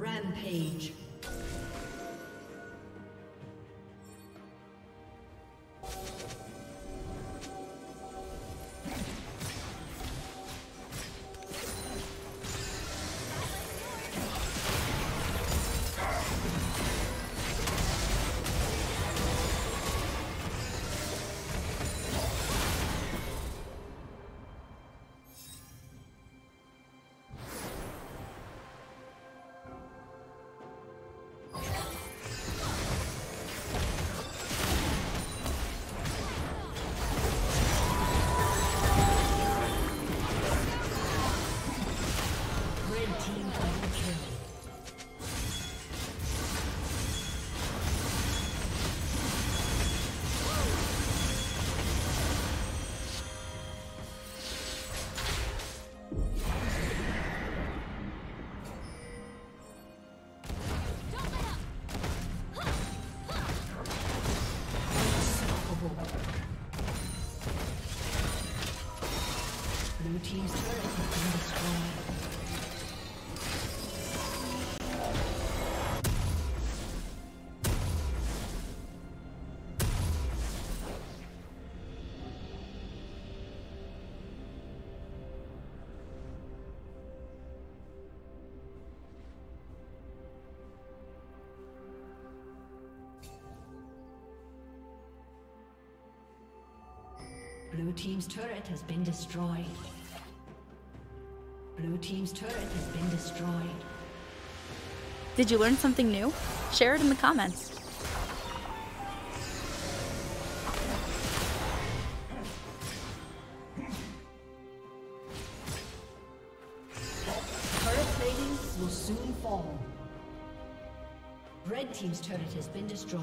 Rampage. Blue team's turret has been destroyed. Blue team's turret has been destroyed. Did you learn something new? Share it in the comments. Turret ratings will soon fall. Red team's turret has been destroyed.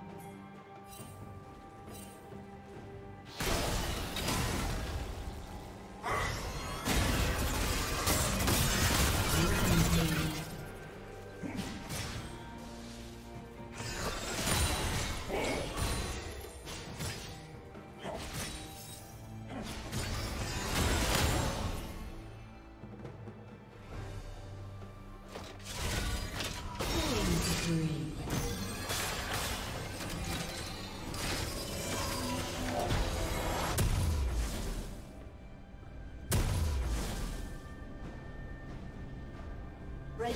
Red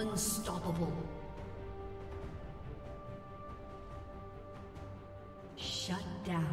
Unstoppable. Shut down.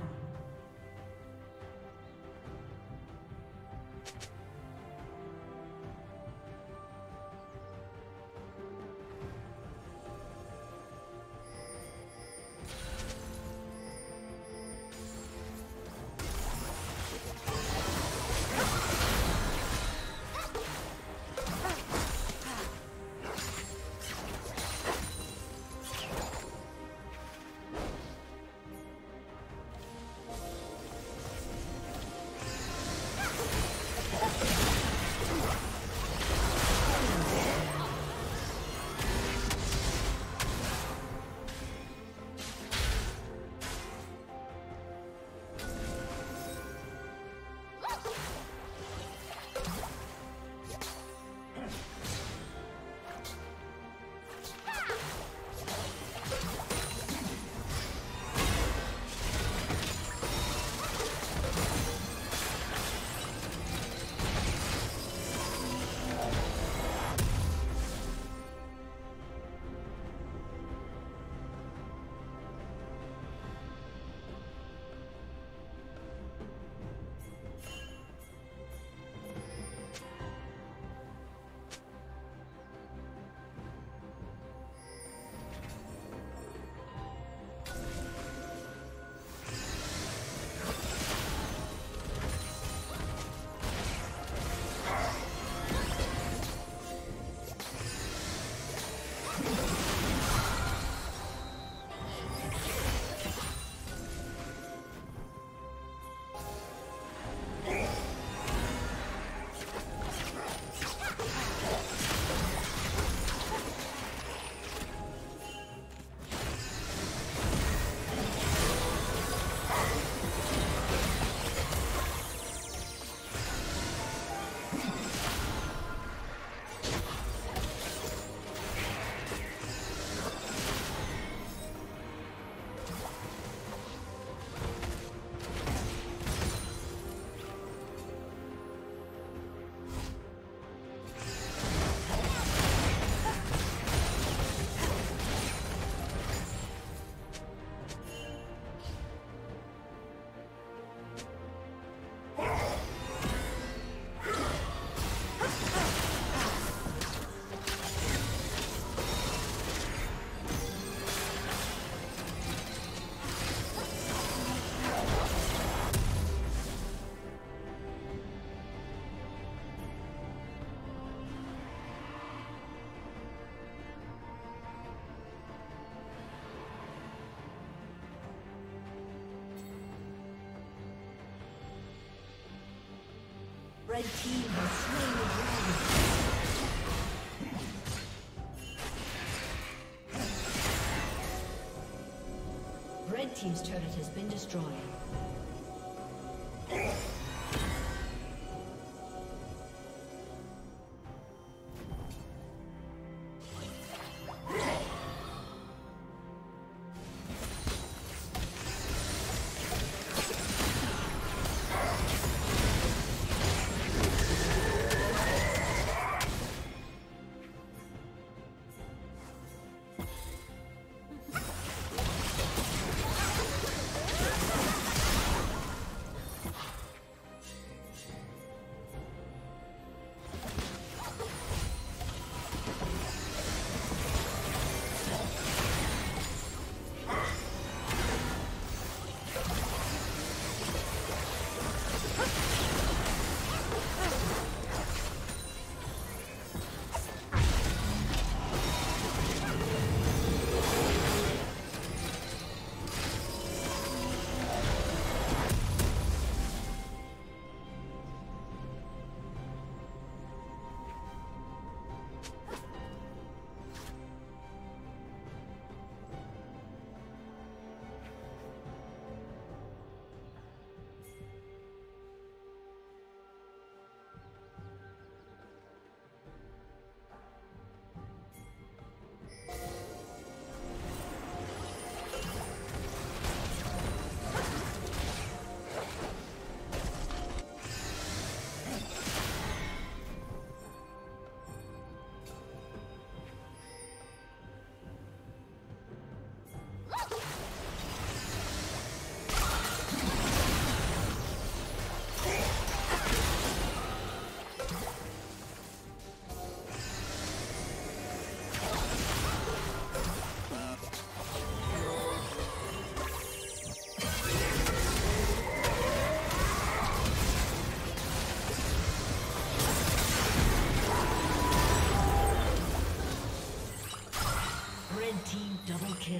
Red team has slain the dragon. Red team's turret has been destroyed. Kill.